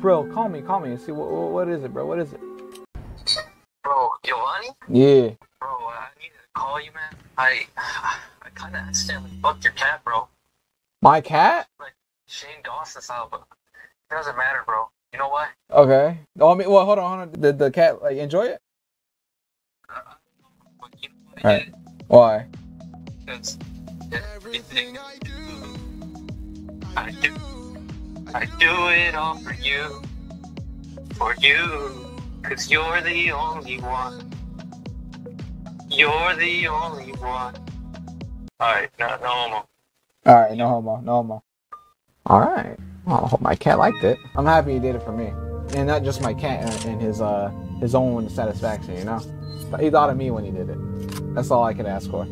Bro, call me and see what is it, bro? What is it? Bro, Giovanni? Yeah. Bro, I need to call you, man. I kind of accidentally fucked your cat, bro. My cat? Like Shane Dawson style, but it doesn't matter, bro. You know what? Okay. Oh, I mean, well, hold on. Did the cat like enjoy it? You know what? All right. Why? Because I do it all for you, 'cause you're the only one. You're the only one. All right, no homo. All right, no homo. All right. Well, I hope my cat liked it. I'm happy he did it for me, and not just my cat and his own satisfaction, you know. But he thought of me when he did it. That's all I could ask for.